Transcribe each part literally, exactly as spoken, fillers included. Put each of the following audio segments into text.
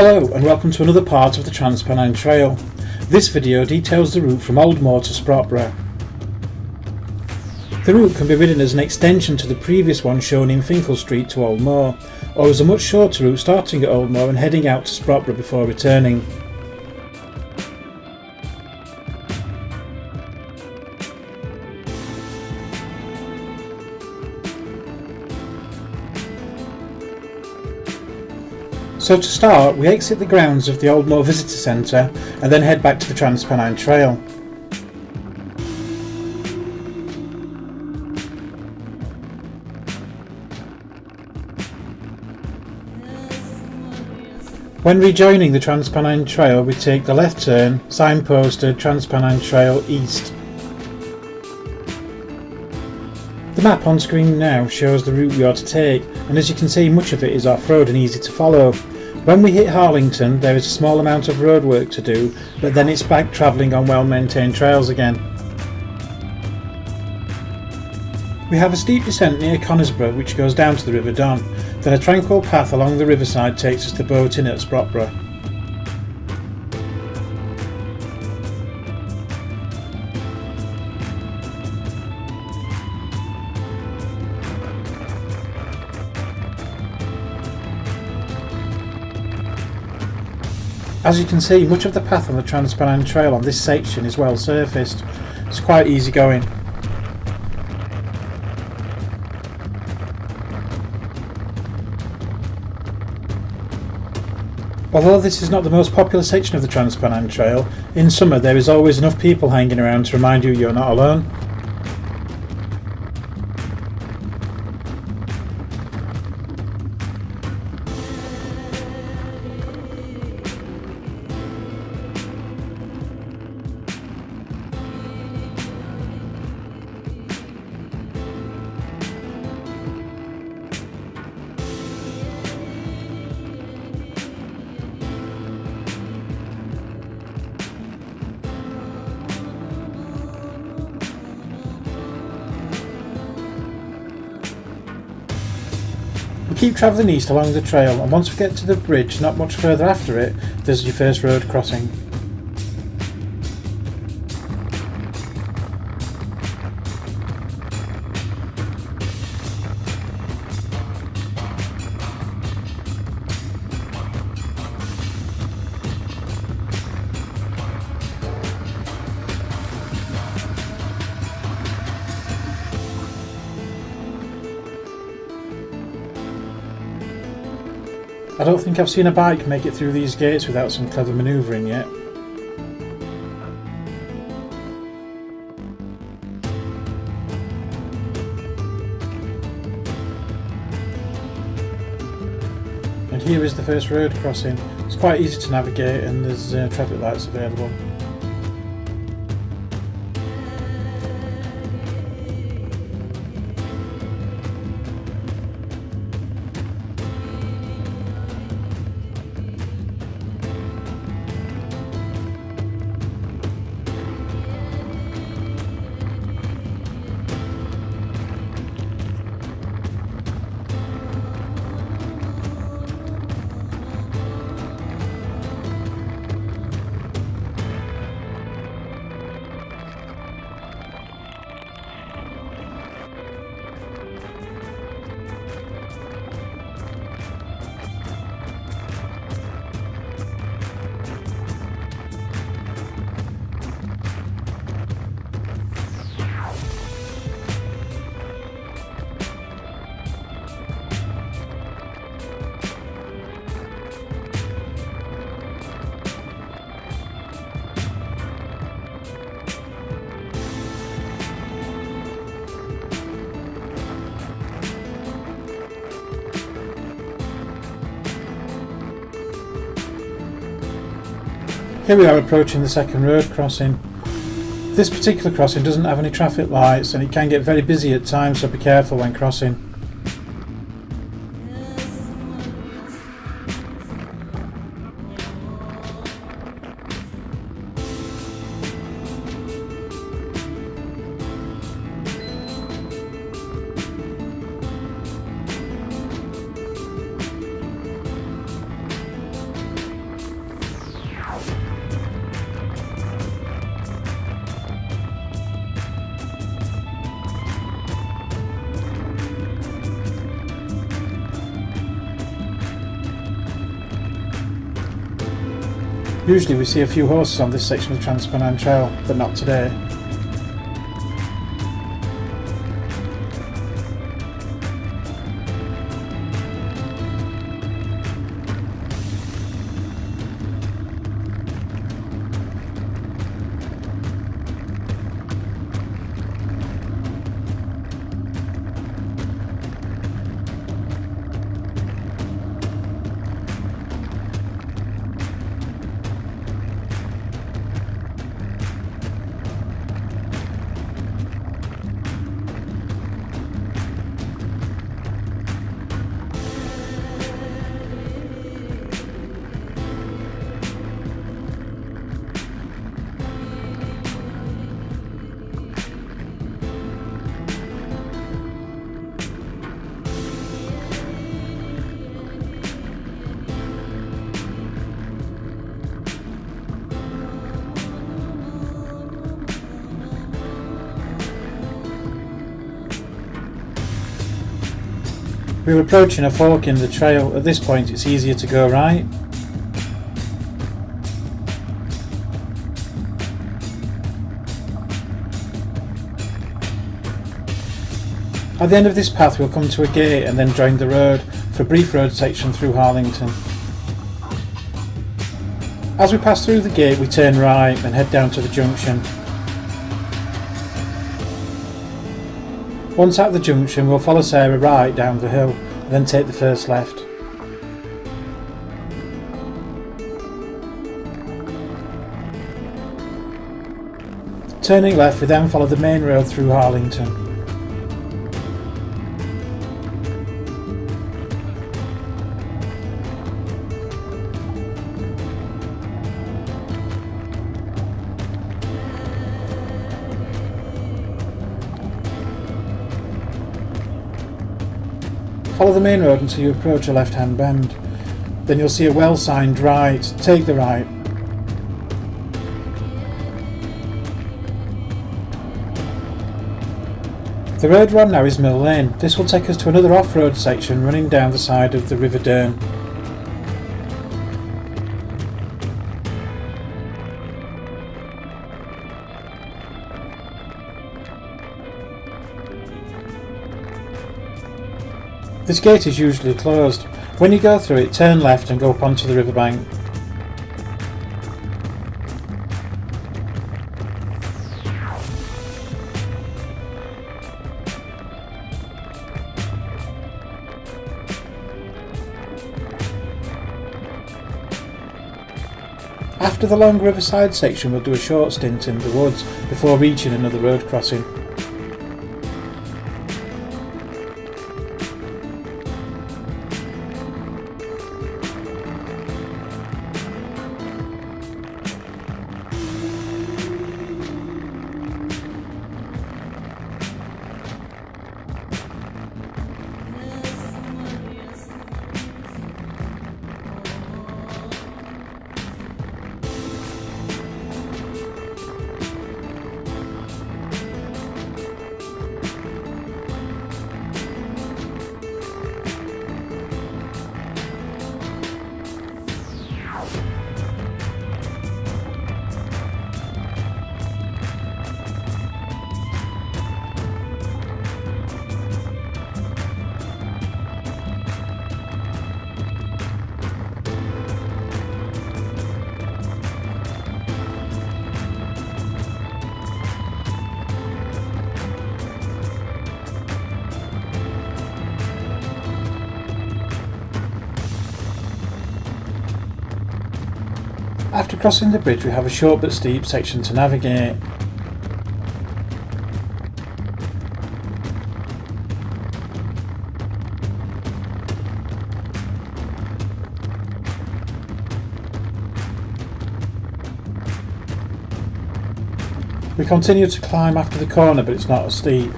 Hello and welcome to another part of the Trans Pennine Trail. This video details the route from Old Moor to Sprotbrough. The route can be ridden as an extension to the previous one shown in Finkle Street to Old Moor, or as a much shorter route starting at Old Moor and heading out to Sprotbrough before returning. So to start, we exit the grounds of the Old Moor Visitor Centre and then head back to the Trans Pennine Trail. When rejoining the Trans Pennine Trail, we take the left turn, signposted Trans Pennine Trail East. The map on screen now shows the route we are to take, and as you can see, much of it is off-road and easy to follow. When we hit Harlington, there is a small amount of road work to do, but then it's back travelling on well-maintained trails again. We have a steep descent near Conisbrough which goes down to the River Don, then a tranquil path along the riverside takes us to Boat Inn at Sprotbrough. As you can see, much of the path on the Trans Pennine Trail on this section is well surfaced. It's quite easy going. Although this is not the most popular section of the Trans Pennine Trail, in summer there is always enough people hanging around to remind you you're not alone. We keep travelling east along the trail, and once we get to the bridge not much further after it, there's your first road crossing. I don't think I've seen a bike make it through these gates without some clever manoeuvring yet. And here is the first road crossing. It's quite easy to navigate and there's uh, traffic lights available. Here we are approaching the second road crossing. This particular crossing doesn't have any traffic lights and it can get very busy at times, so be careful when crossing. Usually we see a few horses on this section of Trans Pennine Trail, but not today. We're approaching a fork in the trail. At this point it's easier to go right. At the end of this path we'll come to a gate and then join the road for a brief road section through Harlington. As we pass through the gate we turn right and head down to the junction. Once at the junction we'll follow Sarah right down the hill and then take the first left. Turning left we then follow the main road through Harlington. Follow the main road until you approach a left-hand bend. Then you'll see a well-signed right. Take the right. The road we're on now is Mill Lane. This will take us to another off-road section running down the side of the River Don. This gate is usually closed. When you go through it, turn left and go up onto the riverbank. After the long riverside section, we'll do a short stint in the woods before reaching another road crossing. After crossing the bridge we have a short but steep section to navigate. We continue to climb after the corner, but it's not as steep.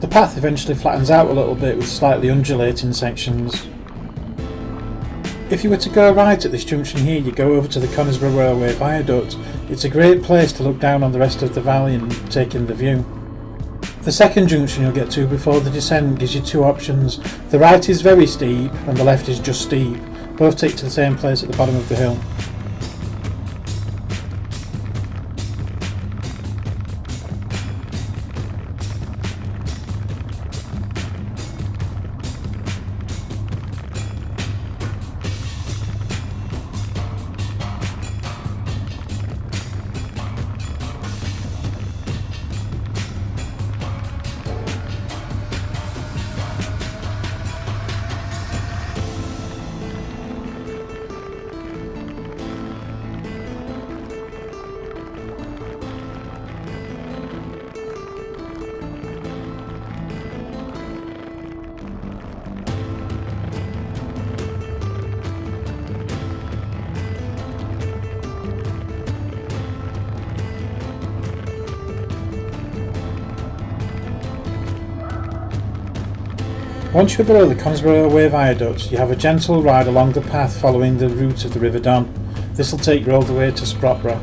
The path eventually flattens out a little bit with slightly undulating sections. If you were to go right at this junction here, you go over to the Conisbrough Railway Viaduct. It's a great place to look down on the rest of the valley and take in the view. The second junction you'll get to before the descent gives you two options. The right is very steep and the left is just steep. Both take to the same place at the bottom of the hill. Once you're below the Conisbrough Railway Viaduct, you have a gentle ride along the path following the route of the River Don. This will take you all the way to Sprotbrough.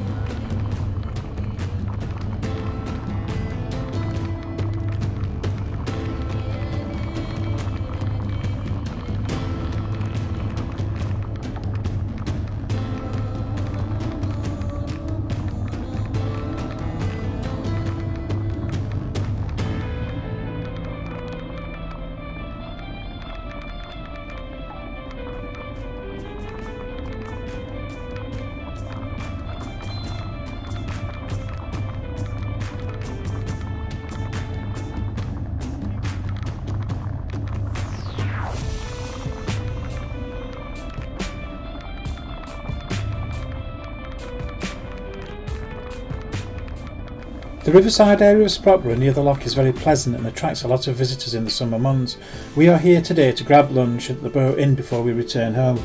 The riverside area of Sprotbrough near the lock is very pleasant and attracts a lot of visitors in the summer months. We are here today to grab lunch at the Boat Inn before we return home.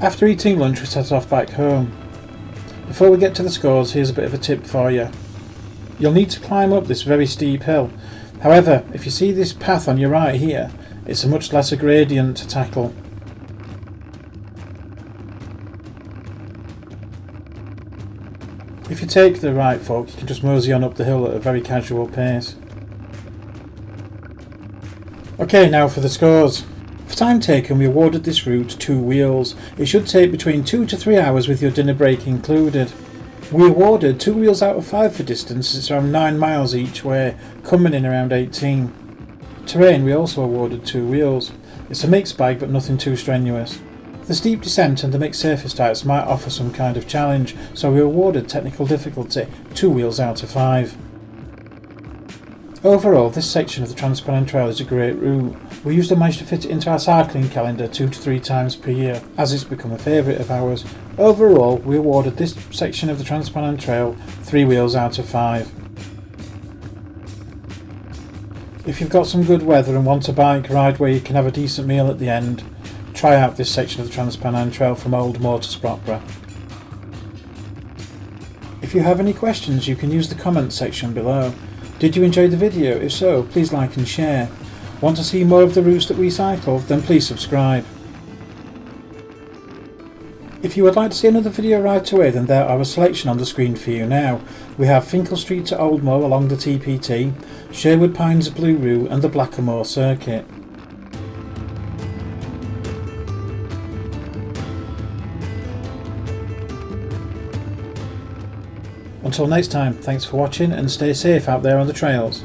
After eating lunch we set off back home. Before we get to the scores, here's a bit of a tip for you. You'll need to climb up this very steep hill. However, if you see this path on your right here, it's a much lesser gradient to tackle. If you take the right fork, you can just mosey on up the hill at a very casual pace. Okay, now for the scores. For time taken, we awarded this route two wheels. It should take between two to three hours with your dinner break included. We awarded two wheels out of five for distance. It's around nine miles each way, coming in around eighteen. Terrain we also awarded two wheels. It's a mixed bag but nothing too strenuous. The steep descent and the mixed surface types might offer some kind of challenge, so we awarded technical difficulty two wheels out of five. Overall, this section of the Trans Pennine Trail is a great route. We usually manage to fit it into our cycling calendar two to three times per year, as it's become a favourite of ours. Overall, we awarded this section of the Trans Pennine Trail three wheels out of five. If you've got some good weather and want a bike ride where you can have a decent meal at the end, try out this section of the Trans Pennine Trail from Old Moor to Sprotbrough. If you have any questions, you can use the comments section below. Did you enjoy the video? If so, please like and share. Want to see more of the routes that we cycle? Then please subscribe. If you would like to see another video right away, then there are a selection on the screen for you now. We have Finkle Street to Old Moor along the T P T, Sherwood Pines Blue Route and the Blackamoor Circuit. Until next time, thanks for watching and stay safe out there on the trails.